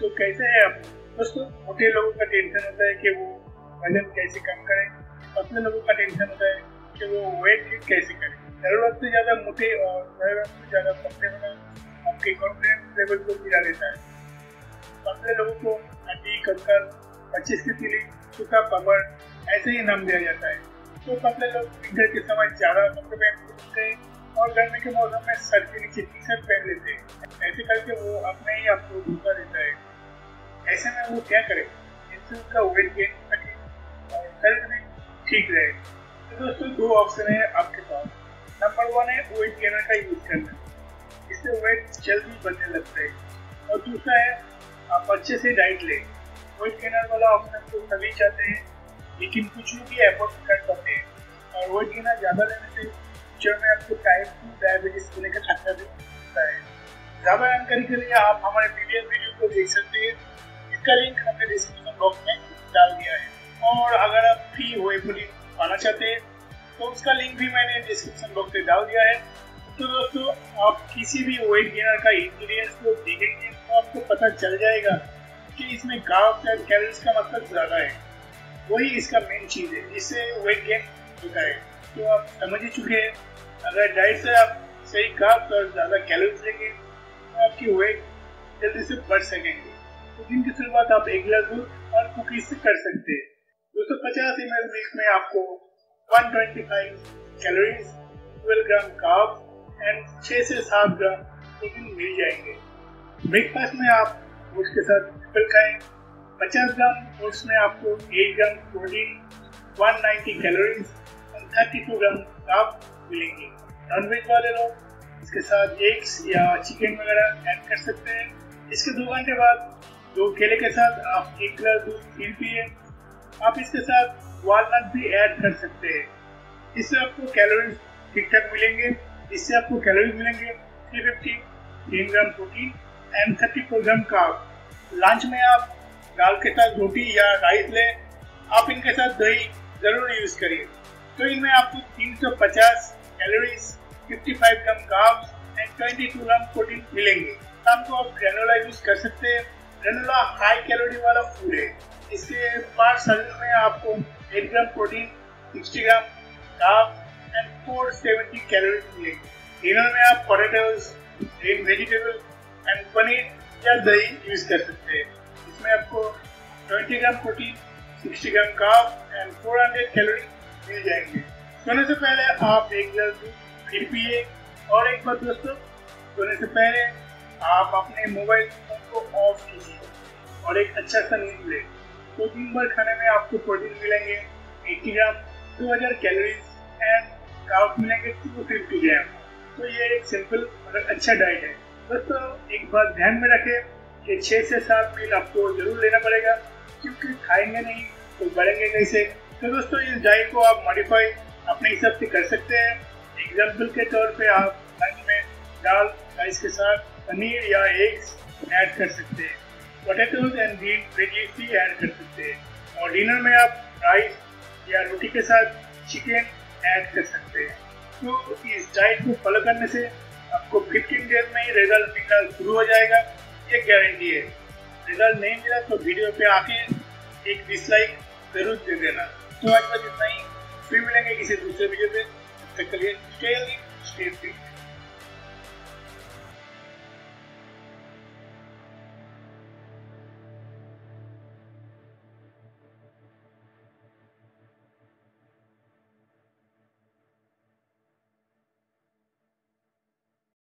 तो कैसे है आप दोस्तों? मोटे लोगों का टेंशन होता है कि वो वजन कैसे कम करें, पतले लोगों का टेंशन होता है कि वो वेट लूज कैसे करें। जरूरत से ज़्यादा मोटे और जरूरत से ज़्यादा पतले होना आपके कॉन्फिडेंस लेवल को गिरा देता है। पतले लोगों को हड्डी, कंकर, 25 की तीली, सूखा पबड़ ऐसे ही नाम दिया जाता है। तो पतले लोग विंटर के समय ज़्यादा कपड़े पहनते हैं और गर्मी के मौसम में सर के नीचे टी-शर्ट पहन लेते हैं। ऐसे करके वो अपने ही आपको धोखा देता है। ऐसे में वो क्या करे जिससे उनका वेट गेन हो सके और हेल्थ भी ठीक रहे? तो दोस्तों दो ऑप्शन है आपके पास। नंबर वन है वेट गेनर का यूज़ करना, इससे वेट जल्दी बढ़ने लगता है। और दूसरा है आप अच्छे से डाइट लें। वेट गेनर वाला ऑप्शन तो सभी चाहते हैं, लेकिन कुछ लोग ही एफोर्ड कर पाते हैं। और वेट गेनर ज़्यादा लेने से फ्यूचर में आपको टाइप 2 डायबिटीज होने का खतरा भी होता है। ज़्यादा जानकारी के लिए आप हमारे प्रीवियस वीडियो को देख सकते हैं, इसका लिंक हमने डिस्क्रिप्शन बॉक्स में डाल दिया है। और अगर आप फ्री वे प्रोटीन पाना चाहते हैं तो उसका लिंक भी मैंने डिस्क्रिप्शन बॉक्स में डाल दिया है। तो दोस्तों आप किसी भी वेट गेनर का इंग्रीडियंट्स को देखेंगे तो आपको पता चल जाएगा कि इसमें कार्ब्स एंड कैलोरीज का मतलब ज़्यादा है। वही इसका मेन चीज़ है जिससे वेट गेन होता है। तो आप समझ ही चुके हैं, अगर डाइट से आप सही कार्ब्स और ज़्यादा कैलोरीज लेंगे तो आपकी वेट जल्दी से बढ़ सकेंगे। तो दिन की शुरुआत आप एक गिलास दूध और कुकीज से कर सकते हैं। 250 ml मिल्क में आपको 125 कैलोरीज, 12 ग्राम कार्ब्स एंड 6 से 7 ग्राम प्रोटीन मिल जाएंगे। ब्रेकफास्ट में आप ओट्स के साथ एप्पल खाएँ। 50 ग्राम ओट्स में आपको 8 ग्राम प्रोटीन, 190 कैलोरीज और 32 ग्राम कार्ब्स मिलेंगे। नॉनवेज वाले लोग इसके साथ एग्स या चिकन वगैरह ऐड कर सकते हैं। इसके 2 घंटे बाद 2 केले के साथ आप 1 गिलास दूध पी पिए। आप इसके साथ वालनट भी ऐड कर सकते हैं। इससे आपको कैलोरीज ठीक ठाक मिलेंगे। 350, 10 gram protein and 30 gram carb. Lunch में आप दाल के साथ रोटी या राइस लें। आप इनके साथ दही ज़रूर यूज़ करिए। तो इनमें आपको 350 calories, 55 gram carbs and 22 gram protein मिलेंगे। शाम को आप ग्रेनोला यूज़ कर सकते हैं। ग्रेनोला हाई कैलोरी वाला फूड है। इसके 5 सैलेड में आपको 8 gram protein, 60 gram carbs and 470 calories मिलेंगे। डिनर में आप potatoes, green vegetable and paneer या दही यूज़ कर सकते हैं। इसमें आपको 20 gram protein, 60 gram carb and 400 calorie मिल जाएंगे। सोने से पहले आप 1 गिलास दूध फिर पिए। और एक बात दोस्तों, सोने से पहले आप अपने मोबाइल फोन को ऑफ कीजिए और एक अच्छा सा नींद लें। तो दिन भर खाने में आपको प्रोटीन मिलेंगे 80 ग्राम, 2000 कैलोरीज एंड कार्ब मिलेंगे 250 ग्राम। तो ये एक सिंपल मगर अच्छा डाइट है। दोस्तों एक बात ध्यान में रखें कि 6 से 7 मील आपको ज़रूर लेना पड़ेगा, क्योंकि खाएंगे नहीं तो बढ़ेंगे कैसे। तो दोस्तों इस डाइट को आप मॉडिफाई अपने हिसाब से कर सकते हैं। एग्जाम्पल के तौर पे आप लंच में दाल, राइस के साथ पनीर या एग्स ऐड कर सकते हैं। पोटैटोज एंड ग्रीन वेजीज भी ऐड कर सकते हैं। और डिनर में आप राइस या रोटी के साथ चिकन ऐड कर सकते हैं। तो इस डाइट को फॉलो करने से आपको 15 डेज में ही रिजल्ट मिलना शुरू हो जाएगा, ये गारंटी है। रिजल्ट नहीं मिला तो वीडियो पे आके एक डिसलाइक जरूर दे देना। तो आज बस इतना ही, फिर मिलेंगे किसी दूसरे वीडियो पे। तब तक के लिए स्टे हेल्दी, स्टे फिट।